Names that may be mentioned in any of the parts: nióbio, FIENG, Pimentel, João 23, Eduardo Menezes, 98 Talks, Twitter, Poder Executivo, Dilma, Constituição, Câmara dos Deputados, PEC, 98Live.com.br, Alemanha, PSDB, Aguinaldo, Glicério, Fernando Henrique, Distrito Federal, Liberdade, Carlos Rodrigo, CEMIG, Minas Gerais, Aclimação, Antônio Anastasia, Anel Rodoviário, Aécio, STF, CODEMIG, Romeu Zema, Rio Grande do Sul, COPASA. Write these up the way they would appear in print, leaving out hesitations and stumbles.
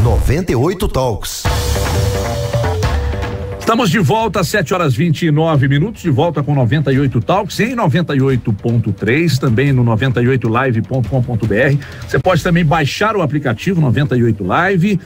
98 Talks. Estamos de volta às 7h29, de volta com 98 Talks em 98.3, também no 98Live.com.br. Você pode também baixar o aplicativo 98 Live.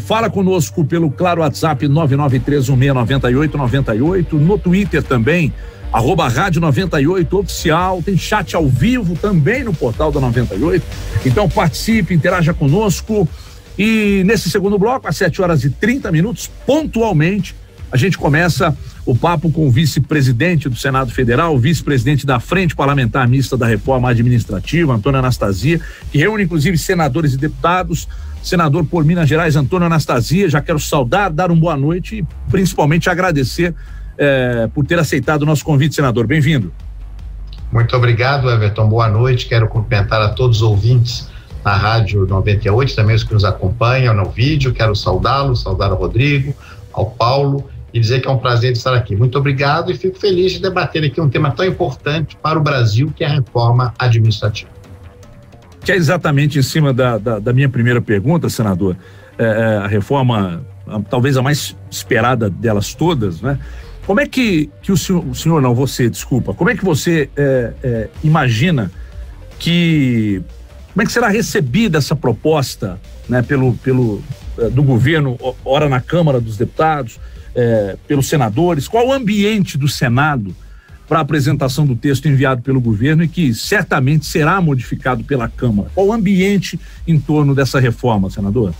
Fala conosco pelo Claro WhatsApp 993169898, no Twitter também, @ Rádio 98 Oficial, tem chat ao vivo também no portal da 98. Então participe, interaja conosco. E nesse segundo bloco, às 7h30, pontualmente, a gente começa o papo com o vice-presidente do Senado Federal, o vice-presidente da Frente Parlamentar Mista da Reforma Administrativa, Antônio Anastasia, que reúne inclusive senadores e deputados. Senador por Minas Gerais, Antônio Anastasia, já quero saudar, dar uma boa noite e principalmente agradecer por ter aceitado o nosso convite, senador. Bem-vindo. Muito obrigado, Everton. Boa noite. Quero cumprimentar a todos os ouvintes na Rádio 98, também os que nos acompanham no vídeo. Quero saudá-los, saudar o Rodrigo, ao Paulo, e dizer que é um prazer estar aqui. Muito obrigado e fico feliz de debater aqui um tema tão importante para o Brasil, que é a reforma administrativa. Que é exatamente em cima da minha primeira pergunta, senador, a reforma, talvez a mais esperada delas todas, né? Como é que o senhor não, você, desculpa, como é que você imagina que, como é que será recebida essa proposta, né, do governo, ora na Câmara dos Deputados, pelos senadores? Qual o ambiente do Senado para a apresentação do texto enviado pelo governo e que certamente será modificado pela Câmara? Qual o ambiente em torno dessa reforma, senador?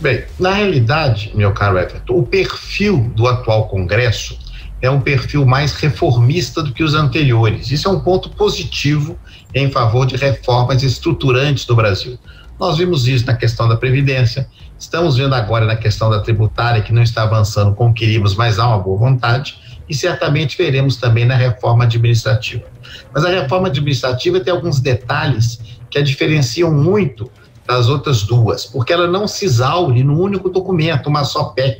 Bem, na realidade, meu caro Everton, o perfil do atual Congresso é um perfil mais reformista do que os anteriores. Isso é um ponto positivo em favor de reformas estruturantes do Brasil. Nós vimos isso na questão da Previdência, estamos vendo agora na questão da tributária, que não está avançando como queríamos, mas há uma boa vontade, e certamente veremos também na reforma administrativa. Mas a reforma administrativa tem alguns detalhes que a diferenciam muito das outras duas, porque ela não se exaure num único documento, uma só PEC,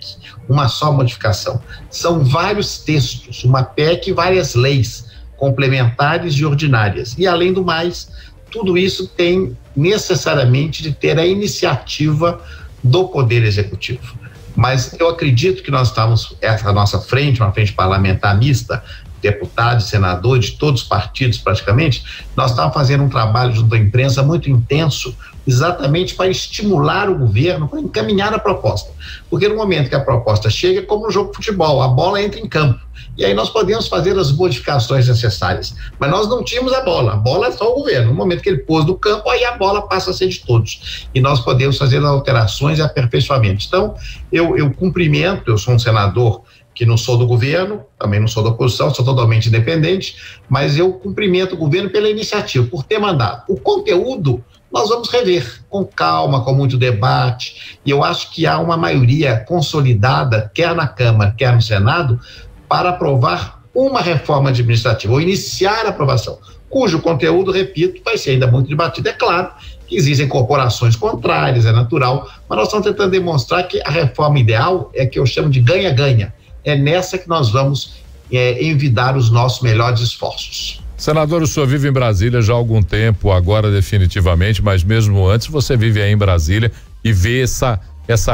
uma só modificação. São vários textos, uma PEC e várias leis complementares e ordinárias. E, além do mais, tudo isso tem necessariamente de ter a iniciativa do Poder Executivo. Mas eu acredito que nós estamos, essa nossa frente, uma frente parlamentar mista, deputados, senadores de todos os partidos praticamente, nós estamos fazendo um trabalho junto à imprensa muito intenso, exatamente para estimular o governo, para encaminhar a proposta. Porque no momento que a proposta chega, é como um jogo de futebol, a bola entra em campo. E aí nós podemos fazer as modificações necessárias. Mas nós não tínhamos a bola é só o governo. No momento que ele pôs no campo, aí a bola passa a ser de todos. E nós podemos fazer as alterações e aperfeiçoamentos. Então, eu cumprimento, eu sou um senador que não sou do governo, também não sou da oposição, sou totalmente independente, mas eu cumprimento o governo pela iniciativa, por ter mandado. O conteúdo nós vamos rever com calma, com muito debate, e eu acho que há uma maioria consolidada, quer na Câmara, quer no Senado, para aprovar uma reforma administrativa, ou iniciar a aprovação, cujo conteúdo, repito, vai ser ainda muito debatido. É claro que existem corporações contrárias, é natural, mas nós estamos tentando demonstrar que a reforma ideal é que eu chamo de ganha-ganha. É nessa que nós vamos envidar os nossos melhores esforços. Senador, o senhor vive em Brasília já há algum tempo, agora definitivamente, mas mesmo antes você vive aí em Brasília e vê essa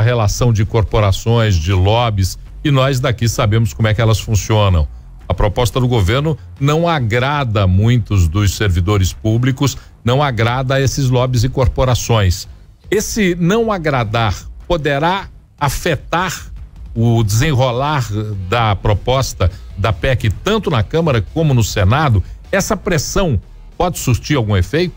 relação de corporações, de lobbies, e nós daqui sabemos como é que elas funcionam. A proposta do governo não agrada a muitos dos servidores públicos, não agrada a esses lobbies e corporações. Esse não agradar poderá afetar o desenrolar da proposta da PEC, tanto na Câmara como no Senado? Essa pressão pode surtir algum efeito?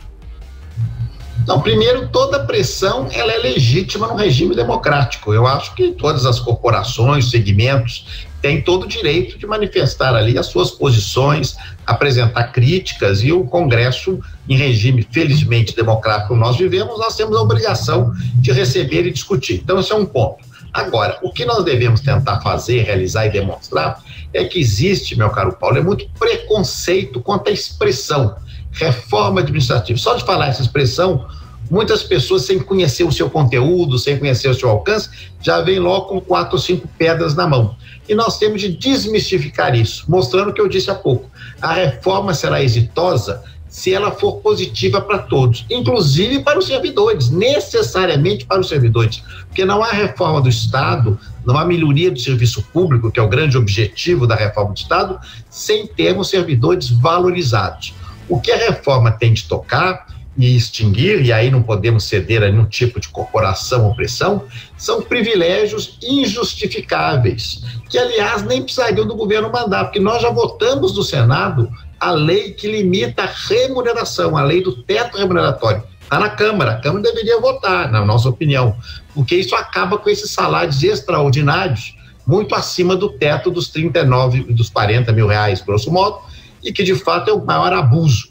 Não, primeiro, toda pressão ela é legítima no regime democrático. Eu acho que todas as corporações, segmentos, têm todo o direito de manifestar ali as suas posições, apresentar críticas, e o Congresso, em regime felizmente democrático como nós vivemos, nós temos a obrigação de receber e discutir. Então, esse é um ponto. Agora, o que nós devemos tentar fazer, realizar e demonstrar é que existe, meu caro Paulo, é muito preconceito quanto à expressão reforma administrativa. Só de falar essa expressão, muitas pessoas, sem conhecer o seu conteúdo, sem conhecer o seu alcance, já vêm logo com 4 ou 5 pedras na mão. E nós temos de desmistificar isso, mostrando o que eu disse há pouco. A reforma será exitosa se ela for positiva para todos, inclusive para os servidores, necessariamente para os servidores, porque não há reforma do Estado, não há melhoria do serviço público, que é o grande objetivo da reforma do Estado, sem termos servidores valorizados. O que a reforma tem de tocar e extinguir, e aí não podemos ceder a nenhum tipo de corporação ou pressão, são privilégios injustificáveis, que, aliás, nem precisariam do governo mandar, porque nós já votamos no Senado a lei que limita a remuneração, a lei do teto remuneratório. Está na Câmara, a Câmara deveria votar, na nossa opinião, porque isso acaba com esses salários extraordinários, muito acima do teto dos 39, dos 40 mil reais, grosso modo, e que, de fato, é o maior abuso.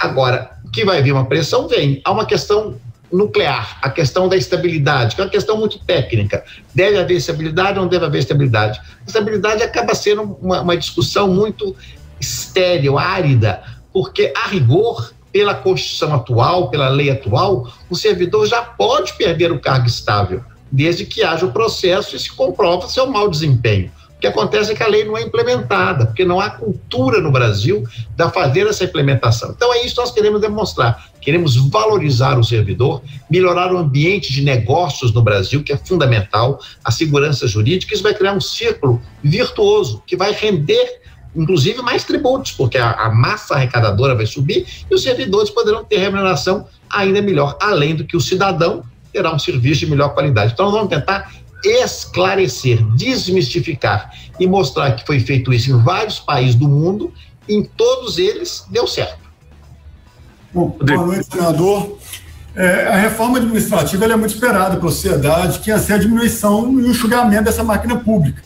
Agora, que vai vir uma pressão, vem. Há uma questão nuclear, a questão da estabilidade, que é uma questão muito técnica. Deve haver estabilidade ou não deve haver estabilidade? Estabilidade acaba sendo uma discussão muito estéril, árida, porque, a rigor, pela Constituição atual, pela lei atual, o servidor já pode perder o cargo estável, desde que haja o processo e se comprova seu mau desempenho. O que acontece é que a lei não é implementada, porque não há cultura no Brasil da fazer essa implementação. Então, é isso que nós queremos demonstrar. Queremos valorizar o servidor, melhorar o ambiente de negócios no Brasil, que é fundamental, a segurança jurídica. Isso vai criar um círculo virtuoso, que vai render, inclusive, mais tributos, porque a massa arrecadadora vai subir e os servidores poderão ter remuneração ainda melhor, além do que o cidadão terá um serviço de melhor qualidade. Então, nós vamos tentar esclarecer, desmistificar e mostrar que foi feito isso em vários países do mundo, em todos eles deu certo. Bom, boa noite, senador. A reforma administrativa ela é muito esperada pela sociedade, que ia ser a diminuição e o enxugamento dessa máquina pública.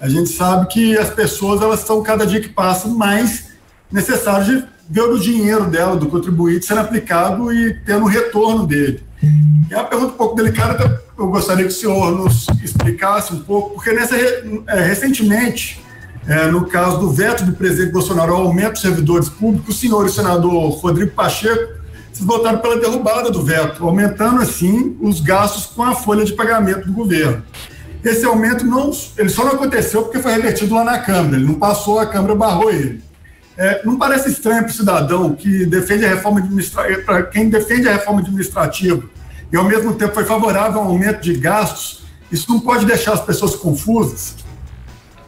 A gente sabe que as pessoas elas são, cada dia que passa, mais necessárias de ver o dinheiro dela, do contribuinte, sendo aplicado e tendo o retorno dele. É uma pergunta um pouco delicada, eu gostaria que o senhor nos explicasse um pouco, porque recentemente, no caso do veto do presidente Bolsonaro ao aumento dos servidores públicos, o senhor e o senador Rodrigo Pacheco se votaram pela derrubada do veto, aumentando assim os gastos com a folha de pagamento do governo. Esse aumento ele só não aconteceu porque foi revertido lá na Câmara, ele não passou, a Câmara barrou ele. Não parece estranho para o cidadão que defende a reforma administrativa, para quem defende a reforma administrativa e ao mesmo tempo foi favorável a um aumento de gastos? Isso não pode deixar as pessoas confusas?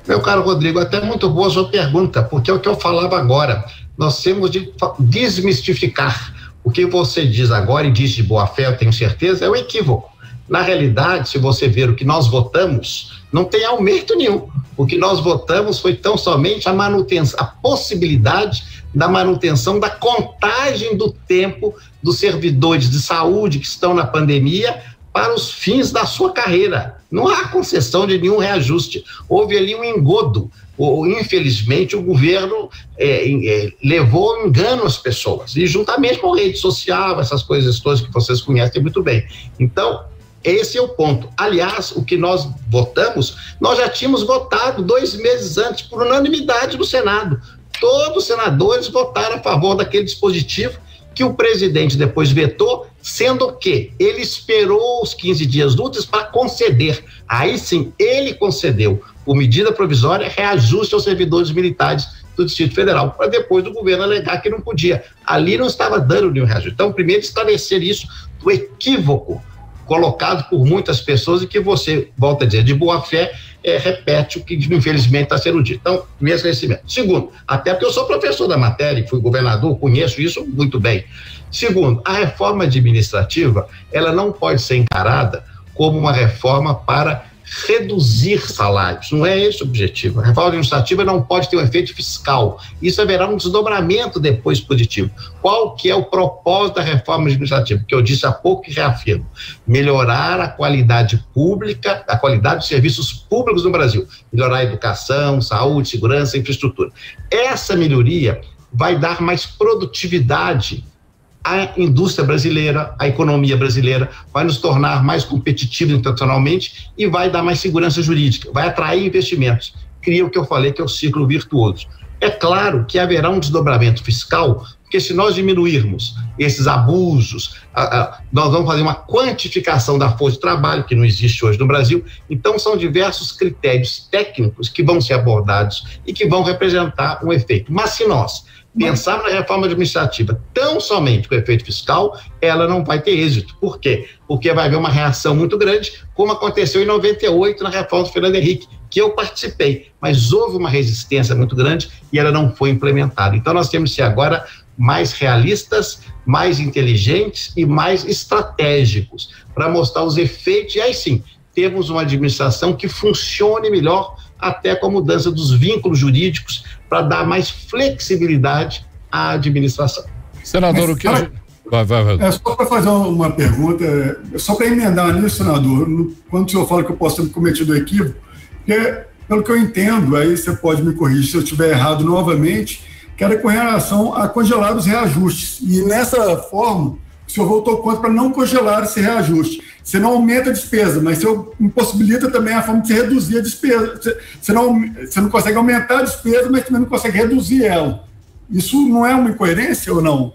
Meu caro Rodrigo, até muito boa a sua pergunta, porque é o que eu falava agora. Nós temos de desmistificar. O que você diz agora e diz de boa fé, eu tenho certeza, é um equívoco. Na realidade, se você ver o que nós votamos, não tem aumento nenhum. O que nós votamos foi tão somente a manutenção, a possibilidade da manutenção da contagem do tempo dos servidores de saúde que estão na pandemia para os fins da sua carreira. Não há concessão de nenhum reajuste. Houve ali um engodo. Infelizmente, o governo levou ao engano as pessoas, e juntamente com a rede social, essas coisas todas que vocês conhecem muito bem. Então, esse é o ponto. Aliás, o que nós votamos, nós já tínhamos votado 2 meses antes, por unanimidade do Senado. Todos os senadores votaram a favor daquele dispositivo que o presidente depois vetou, sendo que ele esperou os 15 dias úteis para conceder. Aí sim, ele concedeu, por medida provisória, reajuste aos servidores militares do Distrito Federal, para depois do governo alegar que não podia. Ali não estava dando nenhum reajuste. Então, primeiro, esclarecer isso do equívoco colocado por muitas pessoas e que você, volta a dizer, de boa fé, repete o que infelizmente está sendo dito. Então, meu esclarecimento. Segundo, até porque eu sou professor da matéria, fui governador, conheço isso muito bem. Segundo, a reforma administrativa, ela não pode ser encarada como uma reforma para reduzir salários, não é esse o objetivo. A reforma administrativa não pode ter um efeito fiscal, isso haverá um desdobramento depois positivo. Qual que é o propósito da reforma administrativa? Que eu disse há pouco e reafirmo, melhorar a qualidade pública, a qualidade dos serviços públicos no Brasil, melhorar a educação, saúde, segurança, infraestrutura. Essa melhoria vai dar mais produtividade a indústria brasileira, a economia brasileira, vai nos tornar mais competitivos internacionalmente e vai dar mais segurança jurídica, vai atrair investimentos, cria o que eu falei que é o ciclo virtuoso. É claro que haverá um desdobramento fiscal, porque se nós diminuirmos esses abusos, nós vamos fazer uma quantificação da força de trabalho, que não existe hoje no Brasil. Então, são diversos critérios técnicos que vão ser abordados e que vão representar um efeito. Mas se nós pensar na reforma administrativa tão somente com efeito fiscal, ela não vai ter êxito. Por quê? Porque vai haver uma reação muito grande, como aconteceu em 98 na reforma do Fernando Henrique, que eu participei, mas houve uma resistência muito grande e ela não foi implementada. Então nós temos que ser agora mais realistas, mais inteligentes e mais estratégicos para mostrar os efeitos e aí sim, temos uma administração que funcione melhor até com a mudança dos vínculos jurídicos para dar mais flexibilidade à administração. Senador, Vai. É só para fazer uma pergunta, só para emendar nisso, senador, quando o senhor fala que eu posso ter cometido equívoco, porque, pelo que eu entendo, aí você pode me corrigir se eu estiver errado novamente, que era com relação a congelar os reajustes. E nessa forma, o senhor voltou contra para não congelar esse reajuste. Você não aumenta a despesa, mas você impossibilita também a forma de se reduzir a despesa. Você não consegue aumentar a despesa, mas também não consegue reduzir ela. Isso não é uma incoerência ou não?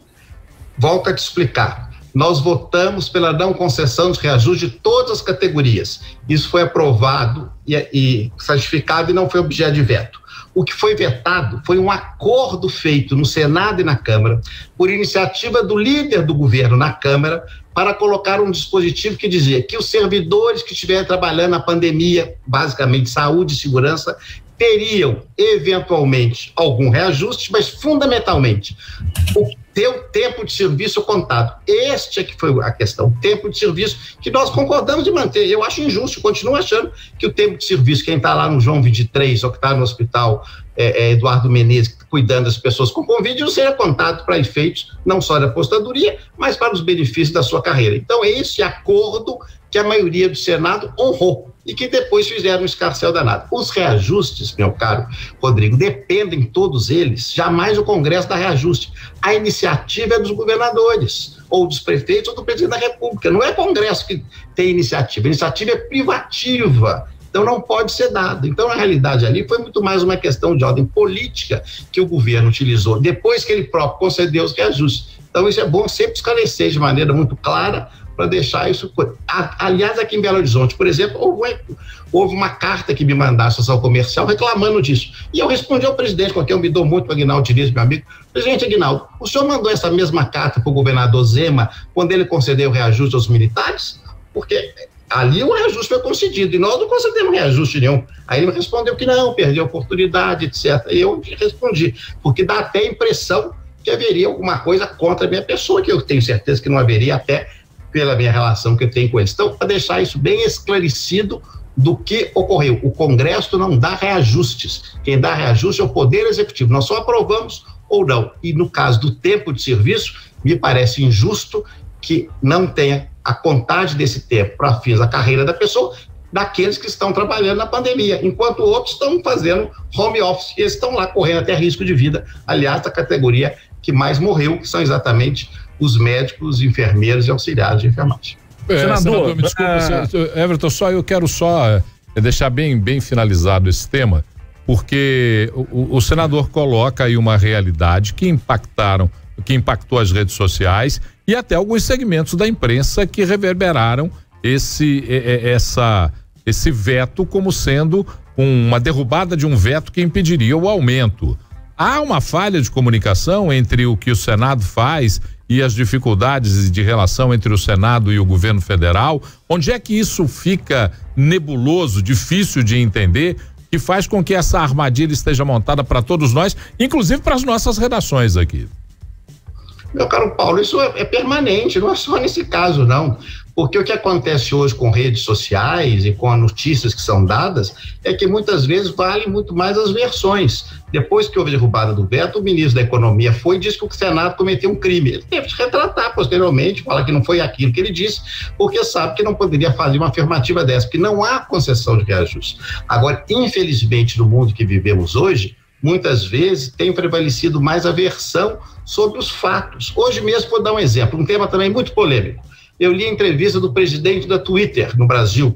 Volto a te explicar. Nós votamos pela não concessão de reajuste de todas as categorias. Isso foi aprovado e certificado e não foi objeto de veto. O que foi vetado foi um acordo feito no Senado e na Câmara por iniciativa do líder do governo na Câmara para colocar um dispositivo que dizia que os servidores que estiverem trabalhando na pandemia, basicamente saúde e segurança, teriam eventualmente algum reajuste, mas fundamentalmente o teu tempo de serviço contado. Este é que foi a questão, o tempo de serviço que nós concordamos de manter. Eu acho injusto, continuo achando que o tempo de serviço, quem está lá no João 23 ou que está no hospital Eduardo Menezes, que está cuidando das pessoas com Covid, não seja contado para efeitos não só da aposentadoria, mas para os benefícios da sua carreira. Então é esse acordo que a maioria do Senado honrou e que depois fizeram um escarcéu danado. Os reajustes, meu caro Rodrigo, dependem todos eles, jamais o Congresso dá reajuste. A iniciativa é dos governadores, ou dos prefeitos, ou do presidente da República. Não é Congresso que tem iniciativa, a iniciativa é privativa, então não pode ser dado. Então, na realidade, ali foi muito mais uma questão de ordem política que o governo utilizou, depois que ele próprio concedeu os reajustes. Então, isso é bom sempre esclarecer de maneira muito clara, para deixar isso... Aliás, aqui em Belo Horizonte, por exemplo, houve uma carta que me mandaram, a Associação Comercial, reclamando disso. E eu respondi ao presidente, com quem eu me dou muito, para o Aguinaldo 23, meu amigo. Presidente Aguinaldo, o senhor mandou essa mesma carta para o governador Zema quando ele concedeu o reajuste aos militares? Porque ali o reajuste foi concedido e nós não concedemos reajuste nenhum. Aí ele me respondeu que não, perdeu a oportunidade, etc. E eu respondi, porque dá até a impressão que haveria alguma coisa contra a minha pessoa, que eu tenho certeza que não haveria até... pela minha relação que eu tenho com eles. Então, para deixar isso bem esclarecido do que ocorreu. O Congresso não dá reajustes. Quem dá reajuste é o Poder Executivo. Nós só aprovamos ou não. E no caso do tempo de serviço, me parece injusto que não tenha a contagem desse tempo para fins da carreira da pessoa, daqueles que estão trabalhando na pandemia, enquanto outros estão fazendo home office. Eles estão lá correndo até risco de vida. Aliás, da categoria que mais morreu, que são exatamente... os médicos, enfermeiros e auxiliares de enfermagem. Senador, me desculpe, Everton, eu quero deixar bem finalizado esse tema, porque o senador coloca aí uma realidade que impactou as redes sociais e até alguns segmentos da imprensa que reverberaram esse veto como sendo uma derrubada de um veto que impediria o aumento. Há uma falha de comunicação entre o que o Senado faz e as dificuldades de relação entre o Senado e o governo federal? Onde é que isso fica nebuloso, difícil de entender, que faz com que essa armadilha esteja montada para todos nós, inclusive para as nossas redações aqui? Meu caro Paulo, isso é permanente, não é só nesse caso, não. Porque o que acontece hoje com redes sociais e com as notícias que são dadas é que muitas vezes valem muito mais as versões. Depois que houve a derrubada do veto, o ministro da Economia foi e disse que o Senado cometeu um crime. Ele teve que retratar posteriormente, falar que não foi aquilo que ele disse, porque sabe que não poderia fazer uma afirmativa dessa, porque não há concessão de reajuste. Agora, infelizmente, no mundo que vivemos hoje, muitas vezes tem prevalecido mais a versão sobre os fatos. Hoje mesmo, vou dar um exemplo, um tema também muito polêmico. Eu li a entrevista do presidente da Twitter no Brasil,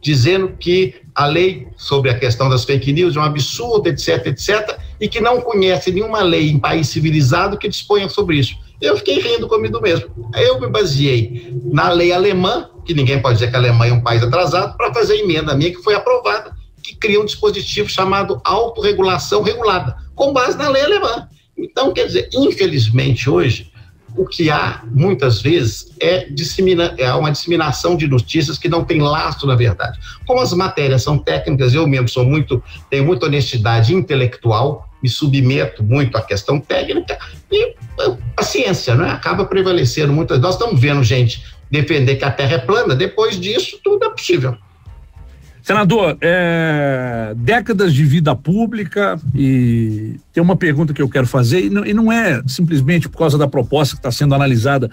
dizendo que a lei sobre a questão das fake news é um absurdo, etc, etc, e que não conhece nenhuma lei em país civilizado que disponha sobre isso. Eu fiquei rindo comigo mesmo. Eu me baseei na lei alemã, que ninguém pode dizer que a Alemanha é um país atrasado, para fazer a emenda minha que foi aprovada, que cria um dispositivo chamado autorregulação regulada, com base na lei alemã. Então, quer dizer, infelizmente hoje, o que há, muitas vezes, é uma disseminação de notícias que não tem lastro na verdade. Como as matérias são técnicas, eu mesmo tenho muita honestidade intelectual, me submeto muito à questão técnica, e a ciência, né, acaba prevalecendo muitas. Nós estamos vendo gente defender que a Terra é plana, depois disso tudo é possível. Senador, décadas de vida pública, e tem uma pergunta que eu quero fazer, e não é simplesmente por causa da proposta que está sendo analisada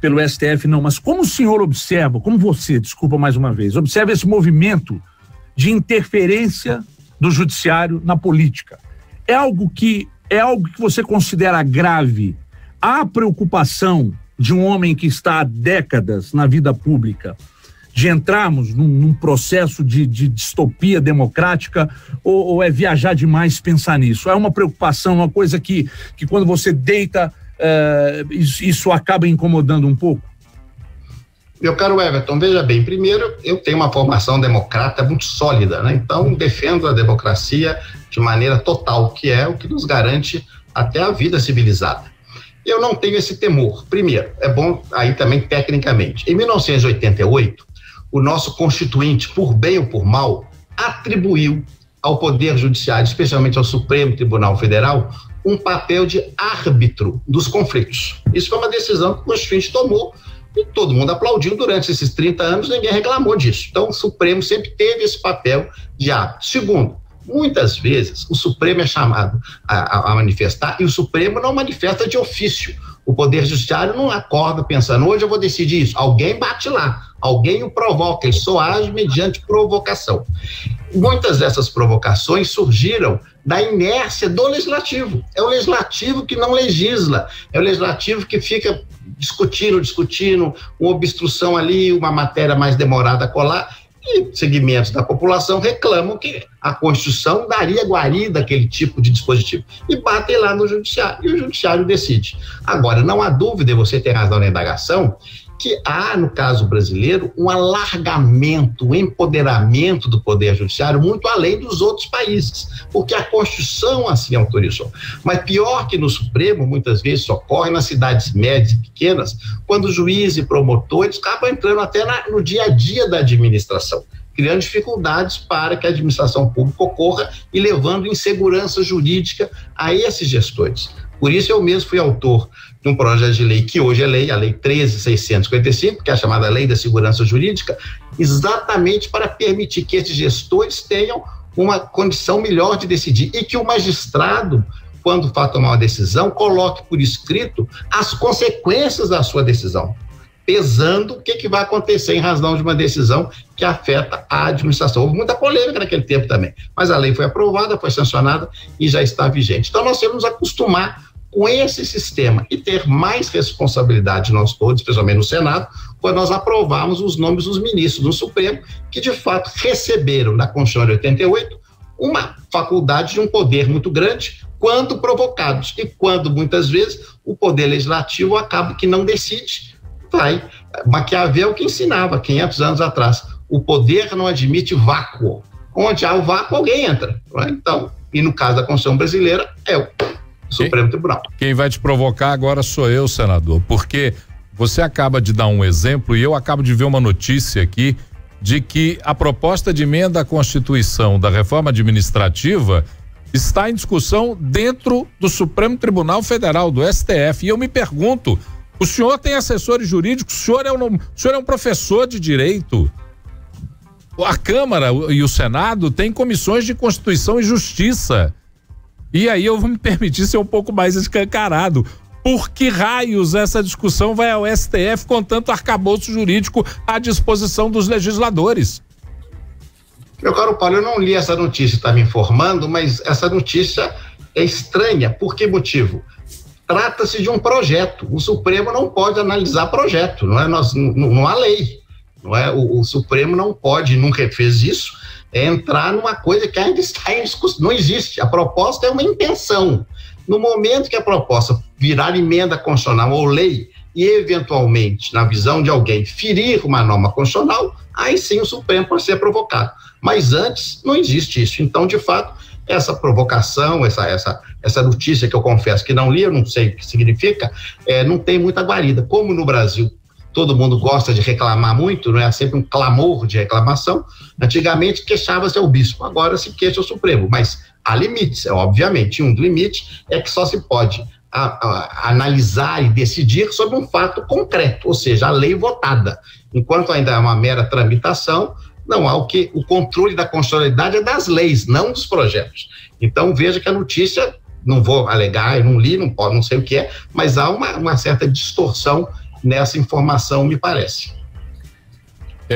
pelo STF, não, mas como o senhor observa, como você, desculpa mais uma vez, observa esse movimento de interferência do judiciário na política? É algo que você considera grave? Há preocupação de um homem que está há décadas na vida pública de entrarmos num processo de distopia democrática, ou é viajar demais pensar nisso? É uma preocupação, uma coisa que quando você deita, isso acaba incomodando um pouco? Meu caro Everton, veja bem, primeiro, eu tenho uma formação democrata muito sólida, né? Então, defendo a democracia de maneira total, que é o que nos garante até a vida civilizada. Eu não tenho esse temor. Primeiro, é bom aí também tecnicamente. Em 1988, o nosso constituinte, por bem ou por mal, atribuiu ao Poder Judiciário, especialmente ao Supremo Tribunal Federal, um papel de árbitro dos conflitos. Isso foi uma decisão que o constituinte tomou e todo mundo aplaudiu durante esses 30 anos, ninguém reclamou disso. Então, o Supremo sempre teve esse papel de árbitro. Segundo, muitas vezes o Supremo é chamado a manifestar e o Supremo não manifesta de ofício. O Poder Judiciário não acorda pensando, hoje eu vou decidir isso. Alguém bate lá. Alguém o provoca, ele só age mediante provocação. Muitas dessas provocações surgiram da inércia do legislativo. É o legislativo que não legisla, é o legislativo que fica discutindo, uma obstrução ali, uma matéria mais demorada a colar, e segmentos da população reclamam que a Constituição daria guarida àquele tipo de dispositivo. E batem lá no judiciário, e o judiciário decide. Agora, não há dúvida, e você tem razão na indagação, que há, no caso brasileiro, um alargamento, um empoderamento do Poder Judiciário muito além dos outros países, porque a Constituição assim autorizou. Mas pior que no Supremo, muitas vezes, ocorre nas cidades médias e pequenas, quando juízes e promotores acabam entrando até no dia a dia da administração, criando dificuldades para que a administração pública ocorra e levando insegurança jurídica a esses gestores. Por isso, eu mesmo fui autor de um projeto de lei que hoje é lei, a Lei 13.645, que é a chamada Lei da Segurança Jurídica, exatamente para permitir que esses gestores tenham uma condição melhor de decidir e que o magistrado, quando for tomar uma decisão, coloque por escrito as consequências da sua decisão, pesando o que vai acontecer em razão de uma decisão que afeta a administração. Houve muita polêmica naquele tempo também, mas a lei foi aprovada, foi sancionada e já está vigente. Então, nós temos que nos acostumar com esse sistema e ter mais responsabilidade nós todos, especialmente no Senado, quando nós aprovarmos os nomes dos ministros do Supremo, que de fato receberam da Constituição de 88 uma faculdade de um poder muito grande, quando provocados e quando muitas vezes o poder legislativo acaba que não decide. Vai. Maquiavel que ensinava 500 anos atrás, o poder não admite vácuo, onde há o vácuo alguém entra, né? Então, e no caso da Constituição brasileira é o Supremo Tribunal. Quem vai te provocar agora sou eu, senador, porque você acaba de dar um exemplo e eu acabo de ver uma notícia aqui de que a proposta de emenda à Constituição da reforma administrativa está em discussão dentro do Supremo Tribunal Federal, do STF. E eu me pergunto, o senhor tem assessores jurídicos, o senhor é um professor de direito. A Câmara e o Senado têm comissões de Constituição e Justiça. E aí eu vou me permitir ser um pouco mais escancarado. Por que raios essa discussão vai ao STF com tanto arcabouço jurídico à disposição dos legisladores? Meu caro Paulo, eu não li essa notícia, está me informando, mas essa notícia é estranha. Por que motivo? Trata-se de um projeto. O Supremo não pode analisar projeto, não é? Não há lei. Não é? O Supremo não pode, nunca fez isso, entrar numa coisa que ainda está em discussão, não existe. A proposta é uma intenção. No momento que a proposta virar emenda constitucional ou lei e, eventualmente, na visão de alguém, ferir uma norma constitucional, aí sim o Supremo pode ser provocado. Mas antes, não existe isso. Então, de fato, Essa provocação, essa notícia que eu confesso que não li, eu não sei o que significa, não tem muita guarida. Como no Brasil todo mundo gosta de reclamar muito, não é? Há sempre um clamor de reclamação. Antigamente queixava-se o bispo, agora se queixa o Supremo, mas há limites, obviamente. Um limite é que só se pode analisar e decidir sobre um fato concreto, ou seja, a lei votada. Enquanto ainda é uma mera tramitação, não há o controle da constitucionalidade é das leis, não dos projetos. Então, veja que a notícia, não vou alegar, eu não li, não sei o que é, mas há uma certa distorção nessa informação, me parece.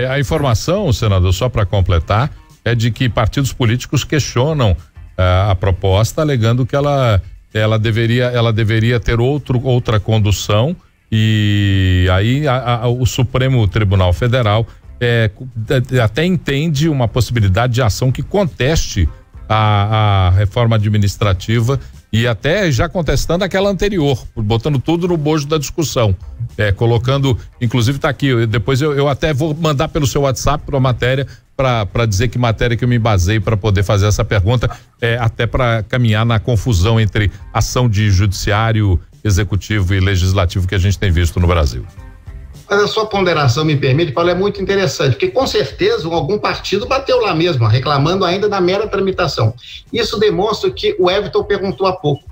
A informação, senador, só para completar, é de que partidos políticos questionam a proposta, alegando que ela deveria ter outra condução, e aí o Supremo Tribunal Federal até entende uma possibilidade de ação que conteste a reforma administrativa, e até já contestando aquela anterior, botando tudo no bojo da discussão, colocando, inclusive tá aqui, depois eu até vou mandar pelo seu WhatsApp para a matéria, para dizer que matéria que eu me basei para poder fazer essa pergunta, até para caminhar na confusão entre ação de judiciário, executivo e legislativo que a gente tem visto no Brasil. Mas a sua ponderação, me permite, Paulo, é muito interessante, porque com certeza algum partido bateu lá mesmo, reclamando ainda da mera tramitação. Isso demonstra o que o Everton perguntou há pouco.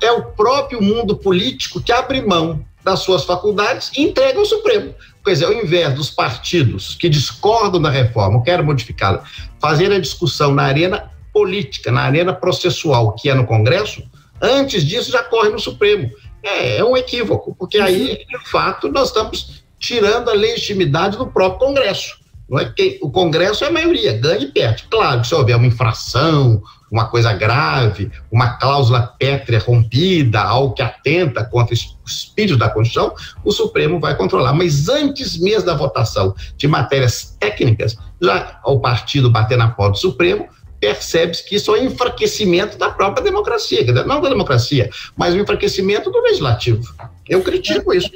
É o próprio mundo político que abre mão das suas faculdades e entrega ao Supremo. Quer dizer, ao invés dos partidos que discordam da reforma, querem modificá-la, fazer a discussão na arena política, na arena processual, que é no Congresso, antes disso já corre no Supremo. É um equívoco, porque aí, de fato, nós estamos tirando a legitimidade do próprio Congresso. Não é que o Congresso é a maioria, ganha e perde. Claro que se houver uma infração, uma coisa grave, uma cláusula pétrea rompida, algo que atenta contra o espírito da Constituição, o Supremo vai controlar. Mas antes mesmo da votação de matérias técnicas, já o partido bater na porta do Supremo, percebe-se que isso é um enfraquecimento da própria democracia, não da democracia, mas um enfraquecimento do legislativo. Eu critico isso.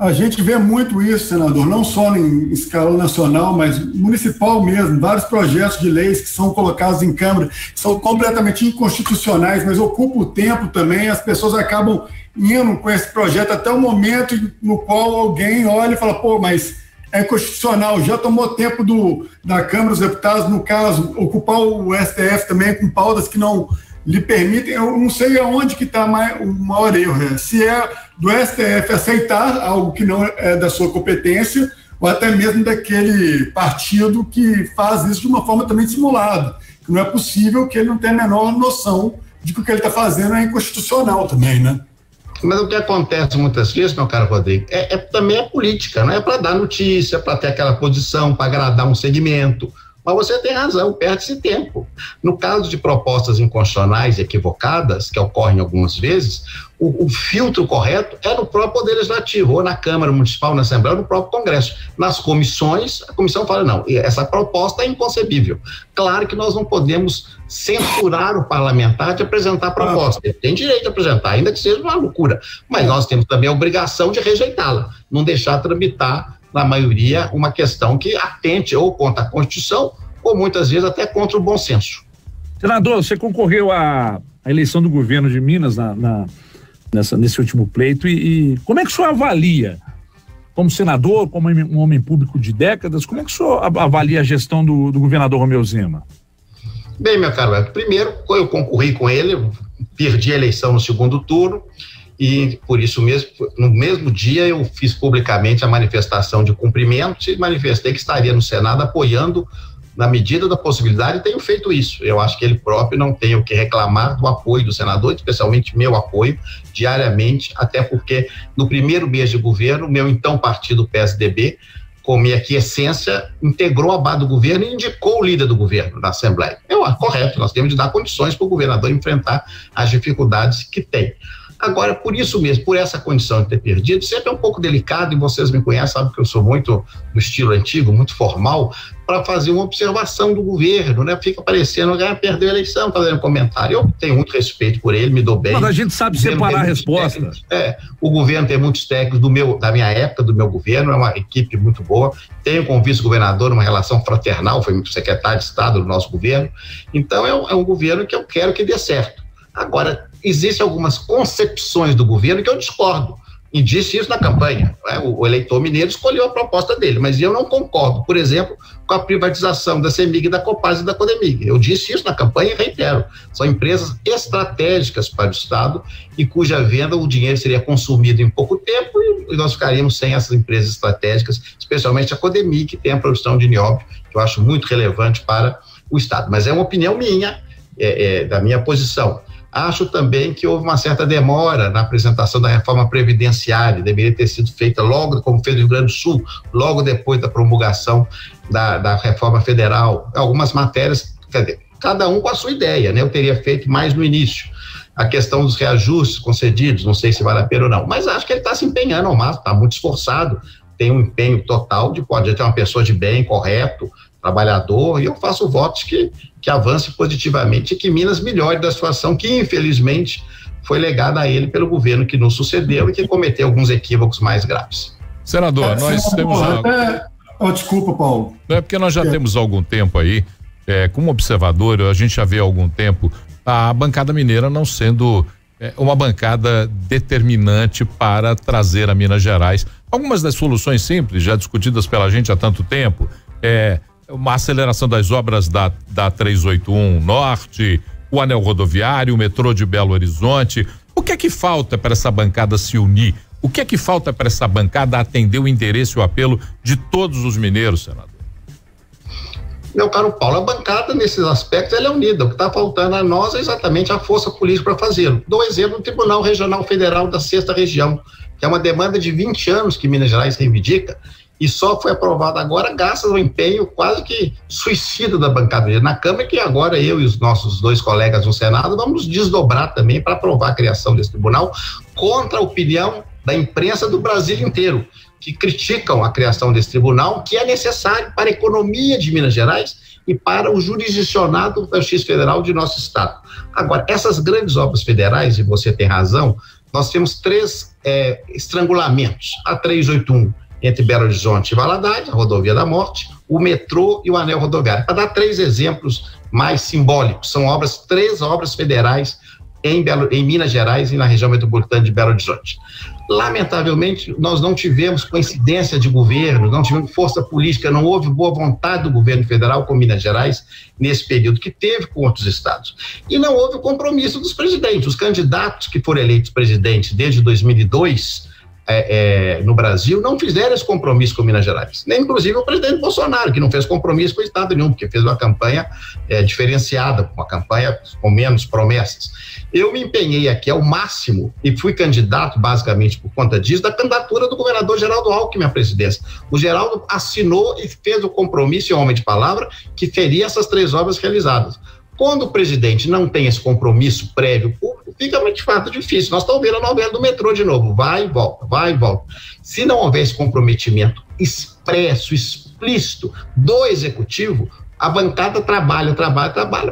A gente vê muito isso, senador, não só em escala nacional, mas municipal mesmo, vários projetos de leis que são colocados em Câmara, que são completamente inconstitucionais, mas ocupam o tempo também, as pessoas acabam indo com esse projeto até o momento no qual alguém olha e fala, pô, mas é constitucional, já tomou tempo da Câmara dos Deputados, no caso, ocupar o STF também com pautas que não lhe permitem. Eu não sei aonde que está o maior erro, se é do STF aceitar algo que não é da sua competência, ou até mesmo daquele partido que faz isso de uma forma também dissimulada, que não é possível, que ele não tenha a menor noção de que o que ele está fazendo é inconstitucional também, né? Mas o que acontece muitas vezes, meu caro Rodrigo, também é política, não é para dar notícia, para ter aquela posição, para agradar um segmento. Mas você tem razão, perde-se tempo. No caso de propostas inconstitucionais equivocadas, que ocorrem algumas vezes, o filtro correto é no próprio Poder Legislativo, ou na Câmara Municipal, na Assembleia, ou no próprio Congresso. Nas comissões, a comissão fala, não, essa proposta é inconcebível. Claro que nós não podemos censurar o parlamentar de apresentar proposta. Ele tem direito de apresentar, ainda que seja uma loucura. Mas nós temos também a obrigação de rejeitá-la, não deixar tramitar na maioria, uma questão que atente ou contra a Constituição, ou muitas vezes até contra o bom senso. Senador, você concorreu à eleição do governo de Minas nesse último pleito, e como é que o senhor avalia, como senador, como um homem público de décadas, como é que o senhor avalia a gestão do governador Romeu Zema? Bem, meu caro, primeiro, eu concorri com ele, perdi a eleição no segundo turno, e por isso mesmo, no mesmo dia eu fiz publicamente a manifestação de cumprimento e manifestei que estaria no Senado apoiando na medida da possibilidade, e tenho feito isso. Eu acho que ele próprio não tem o que reclamar do apoio do senador, especialmente meu apoio diariamente, até porque no primeiro mês de governo, meu então partido PSDB, com minha quiescência, integrou a base do governo e indicou o líder do governo na Assembleia. É correto, nós temos de dar condições para o governador enfrentar as dificuldades que tem. Agora, por isso mesmo, por essa condição de ter perdido, sempre é um pouco delicado, e vocês me conhecem, sabem que eu sou muito do estilo antigo, muito formal, para fazer uma observação do governo, né? Fica parecendo que perdeu a eleição, fazendo um comentário. Eu tenho muito respeito por ele, me dou bem. Mas a gente sabe separar a resposta. Técnicos, o governo tem muitos técnicos da minha época, do meu governo, é uma equipe muito boa. Tenho com o vice-governador uma relação fraternal, foi secretário de Estado do nosso governo. Então, é um governo que eu quero que dê certo. Agora, existem algumas concepções do governo que eu discordo, e disse isso na campanha, né? O eleitor mineiro escolheu a proposta dele, mas eu não concordo, por exemplo, com a privatização da CEMIG, da Copasa e da CODEMIG. Eu disse isso na campanha e reitero, são empresas estratégicas para o Estado e cuja venda o dinheiro seria consumido em pouco tempo e nós ficaríamos sem essas empresas estratégicas, especialmente a CODEMIG, que tem a produção de nióbio, que eu acho muito relevante para o Estado. Mas é uma opinião minha, da minha posição. Acho também que houve uma certa demora na apresentação da reforma previdenciária, deveria ter sido feita logo, como fez o Rio Grande do Sul, logo depois da promulgação da reforma federal. Algumas matérias, cada um com a sua ideia, né? Eu teria feito mais no início. A questão dos reajustes concedidos, não sei se vale a pena ou não, mas acho que ele está se empenhando ao máximo, está muito esforçado, tem um empenho total de poder ter uma pessoa de bem, correto, trabalhador, e eu faço votos que avance positivamente e que Minas melhore da situação que, infelizmente, foi legada a ele pelo governo que nos sucedeu e que cometeu alguns equívocos mais graves. Senador, nós temos... Desculpa, Paulo. Não é porque nós já temos algum tempo aí, como observador, a gente já vê há algum tempo a bancada mineira não sendo uma bancada determinante para trazer a Minas Gerais algumas das soluções simples, já discutidas pela gente há tanto tempo, uma aceleração das obras da 381 Norte, o Anel Rodoviário, o Metrô de Belo Horizonte. O que é que falta para essa bancada se unir? O que é que falta para essa bancada atender o interesse e o apelo de todos os mineiros, senador? Meu caro Paulo, a bancada nesses aspectos ela é unida. O que está faltando a nós é exatamente a força política para fazê-lo. Dou exemplo do Tribunal Regional Federal da 6ª Região, que é uma demanda de 20 anos que Minas Gerais reivindica, e só foi aprovado agora graças ao empenho quase que suicida da bancada na Câmara, que agora eu e os nossos dois colegas no Senado vamos desdobrar também para aprovar a criação desse tribunal contra a opinião da imprensa do Brasil inteiro, que criticam a criação desse tribunal, que é necessário para a economia de Minas Gerais e para o jurisdicionado da Justiça Federal de nosso Estado. Agora, essas grandes obras federais, e você tem razão, nós temos três estrangulamentos. A 381 entre Belo Horizonte e Valadares, a Rodovia da Morte, o metrô e o Anel Rodoviário. Para dar três exemplos mais simbólicos, são três obras federais em Minas Gerais e na região metropolitana de Belo Horizonte. Lamentavelmente, nós não tivemos coincidência de governo, não tivemos força política, não houve boa vontade do governo federal com Minas Gerais nesse período que teve com outros estados. E não houve o compromisso dos presidentes. Os candidatos que foram eleitos presidentes desde 2002... no Brasil, não fizeram esse compromisso com Minas Gerais. Nem, inclusive, o presidente Bolsonaro, que não fez compromisso com o Estado nenhum, porque fez uma campanha diferenciada, uma campanha com menos promessas. Eu me empenhei aqui ao máximo e fui candidato, basicamente, por conta disso, da candidatura do governador Geraldo Alckmin à presidência. O Geraldo assinou e fez o compromisso, em homem de palavra, que feria essas três obras realizadas. Quando o presidente não tem esse compromisso prévio público, fica de fato difícil. Nós estamos vendo a novela do metrô de novo, vai e volta, vai e volta. Se não houver esse comprometimento expresso, explícito do executivo, a bancada trabalha,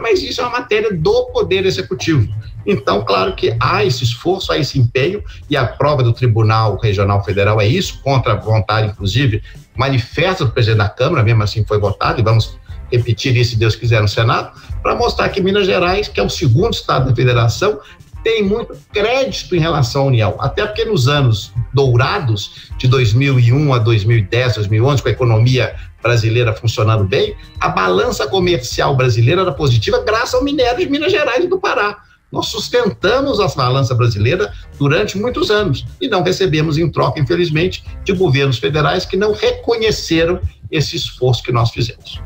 mas isso é uma matéria do Poder Executivo. Então, claro que há esse esforço, há esse empenho, e a prova do Tribunal Regional Federal é isso, contra a vontade, inclusive, manifesta do presidente da Câmara, mesmo assim foi votado, e vamos repetir isso, se Deus quiser, no Senado, para mostrar que Minas Gerais, que é o segundo estado da federação, tem muito crédito em relação à União, até porque nos anos dourados, de 2001 a 2010, 2011, com a economia brasileira funcionando bem, a balança comercial brasileira era positiva graças ao minério de Minas Gerais e do Pará. Nós sustentamos a balança brasileira durante muitos anos e não recebemos em troca, infelizmente, de governos federais que não reconheceram esse esforço que nós fizemos.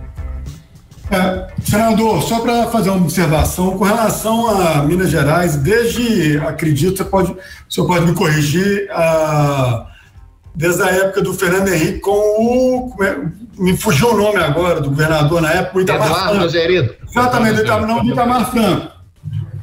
Senador, só para fazer uma observação com relação a Minas Gerais, desde, acredito, o senhor pode me corrigir, desde a época do Fernando Henrique com o... me fugiu o nome agora do governador na época, o Itamar Franco. Eduardo Menezes. Exatamente, o Itamar Franco.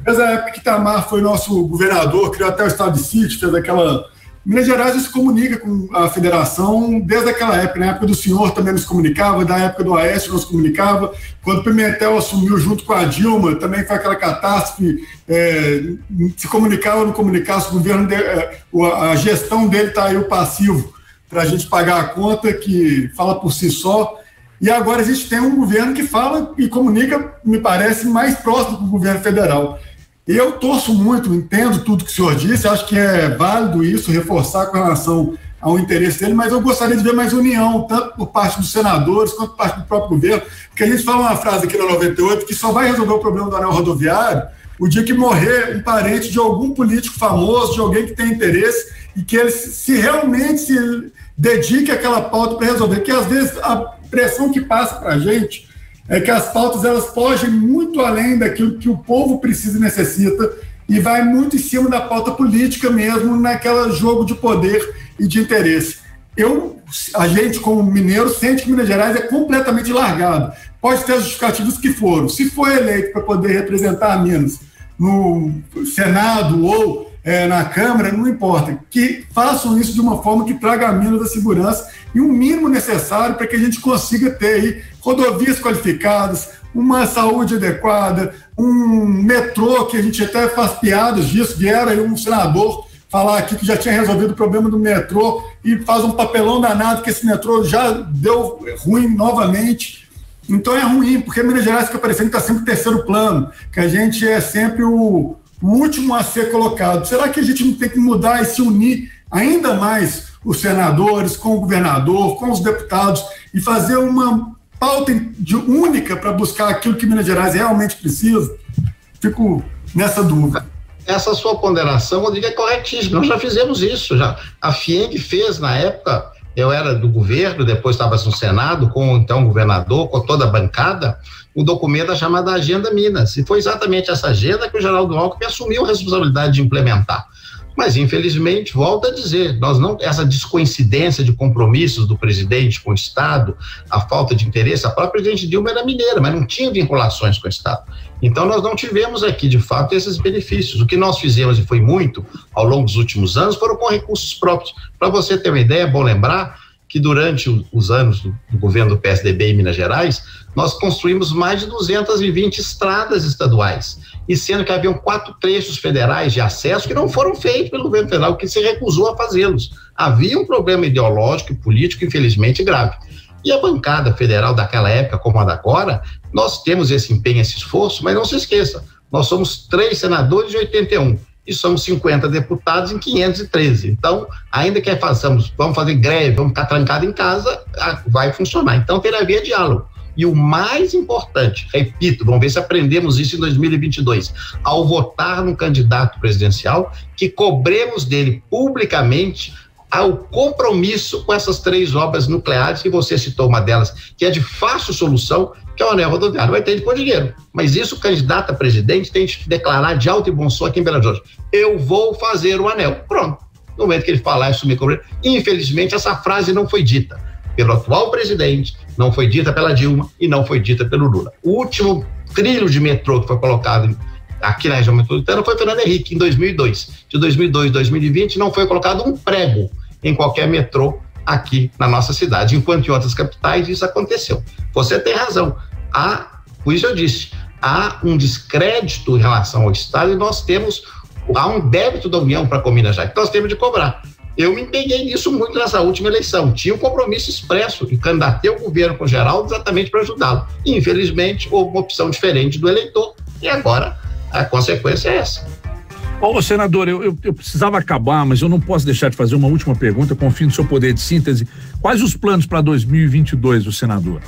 Desde a época que Itamar foi nosso governador, criou até o estado de sítio, fez aquela... Minas Gerais já se comunica com a federação desde aquela época. Na época do senhor também nos comunicava, da época do Aécio nos comunicava. Quando Pimentel assumiu junto com a Dilma, também foi aquela catástrofe, se comunicava ou não comunicasse, o governo, a gestão dele está aí o passivo para a gente pagar a conta, que fala por si só. E agora a gente tem um governo que fala e comunica, me parece, mais próximo do governo federal. Eu torço muito, entendo tudo que o senhor disse, acho que é válido isso, reforçar com relação ao interesse dele, mas eu gostaria de ver mais união, tanto por parte dos senadores quanto por parte do próprio governo, porque a gente fala uma frase aqui na 98 que só vai resolver o problema do anel rodoviário o dia que morrer um parente de algum político famoso, de alguém que tem interesse e que ele se realmente se dedique àquela pauta para resolver, porque às vezes a pressão que passa para a gente é que as pautas elas fogem muito além daquilo que o povo precisa e necessita e vai muito em cima da pauta política mesmo, naquela jogo de poder e de interesse. A gente, como mineiro, sente que Minas Gerais é completamente largado. Pode ter as justificativas que foram. Se for eleito para poder representar a Minas no Senado ou na Câmara, não importa. Que façam isso de uma forma que traga a Minas da segurança e o mínimo necessário para que a gente consiga ter aí rodovias qualificadas, uma saúde adequada, um metrô, que a gente até faz piadas disso, vieram aí um senador falar aqui que já tinha resolvido o problema do metrô e faz um papelão danado que esse metrô já deu ruim novamente. Então é ruim, porque Minas Gerais fica parecendo que está sempre em terceiro plano, que a gente é sempre o último a ser colocado. Será que a gente não tem que mudar e se unir ainda mais os senadores, com o governador, com os deputados e fazer uma pauta única para buscar aquilo que Minas Gerais realmente precisa? Fico nessa dúvida. Essa sua ponderação, eu diria, é corretíssima. Nós já fizemos isso. A FIENG fez, na época, eu era do governo, depois estava no Senado, com então, o governador, com toda a bancada, um documento chamado Agenda Minas. E foi exatamente essa agenda que o Geraldo Alckmin assumiu a responsabilidade de implementar. Mas, infelizmente, volto a dizer, essa descoincidência de compromissos do presidente com o Estado, a falta de interesse, a própria presidente Dilma era mineira, mas não tinha vinculações com o Estado. Então, nós não tivemos aqui, de fato, esses benefícios. O que nós fizemos, e foi muito, ao longo dos últimos anos, foram com recursos próprios. Para você ter uma ideia, é bom lembrar que durante os anos do governo do PSDB em Minas Gerais, nós construímos mais de 220 estradas estaduais, e sendo que haviam 4 trechos federais de acesso que não foram feitos pelo governo federal, que se recusou a fazê-los. Havia um problema ideológico e político, infelizmente, grave. E a bancada federal daquela época, como a da agora, nós temos esse empenho, esse esforço, mas não se esqueça, nós somos 3 senadores de 81, e somos 50 deputados em 513. Então, ainda que vamos fazer greve, vamos ficar trancado em casa, vai funcionar. Então, terá via diálogo. E o mais importante, repito, vamos ver se aprendemos isso em 2022, ao votar no candidato presidencial, que cobremos dele publicamente o compromisso com essas 3 obras nucleares, que você citou uma delas, que é de fácil solução, que é o anel rodoviário. Vai ter de pôr dinheiro. Mas isso o candidato a presidente tem de declarar de alto e bom som aqui em Belo Horizonte. Eu vou fazer o anel. Pronto. No momento que ele falar isso, me cobrou. Infelizmente, essa frase não foi dita pelo atual presidente, não foi dita pela Dilma e não foi dita pelo Lula. O último trilho de metrô que foi colocado aqui na região metropolitana foi Fernando Henrique, em 2002. De 2002 a 2020, não foi colocado um prego em qualquer metrô aqui na nossa cidade, enquanto em outras capitais isso aconteceu. Você tem razão. Por isso eu disse, há um descrédito em relação ao Estado e há um débito da União para com Minas Gerais, que nós temos de cobrar. Eu me empenhei nisso muito nessa última eleição. Tinha um compromisso expresso de candidatei o governo com o Geraldo exatamente para ajudá-lo. Infelizmente, houve uma opção diferente do eleitor e agora a consequência é essa. Ô, senador, eu precisava acabar, mas eu não posso deixar de fazer uma última pergunta, confio no seu poder de síntese. Quais os planos para 2022 do senador?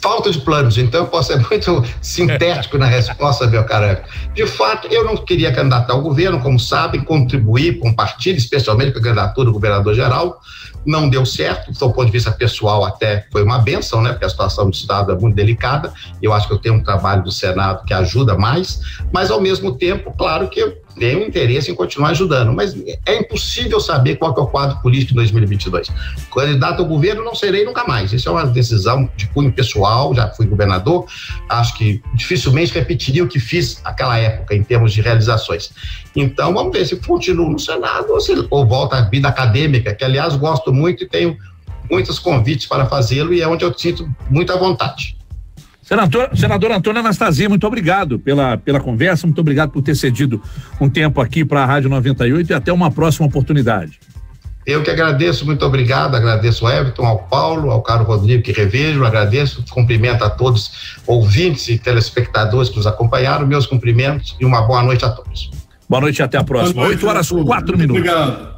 Falta de planos, então eu posso ser muito sintético na resposta, meu caro. De fato, eu não queria candidatar ao governo, como sabem, contribuir, compartilhar, especialmente com a candidatura do governador Geraldo. não deu certo, do ponto de vista pessoal até foi uma benção, né, porque a situação do Estado é muito delicada, eu acho que eu tenho um trabalho do Senado que ajuda mais, mas ao mesmo tempo, claro que eu tenho interesse em continuar ajudando, mas é impossível saber qual que é o quadro político em 2022. Candidato ao governo não serei nunca mais, isso é uma decisão de cunho pessoal, já fui governador, acho que dificilmente repetiria o que fiz naquela época em termos de realizações. Então vamos ver se continuo no Senado ou volto à vida acadêmica, que aliás gosto muito e tenho muitos convites para fazê-lo e é onde eu sinto muita vontade. Senador Antônio Anastasia, muito obrigado pela conversa, muito obrigado por ter cedido um tempo aqui para a Rádio 98 e até uma próxima oportunidade. Eu que agradeço, muito obrigado, agradeço ao Everton, ao Paulo, ao Carlos Rodrigo que revejo, agradeço, cumprimento a todos ouvintes e telespectadores que nos acompanharam, meus cumprimentos e uma boa noite a todos. Boa noite e até a próxima. 8h04. Obrigado.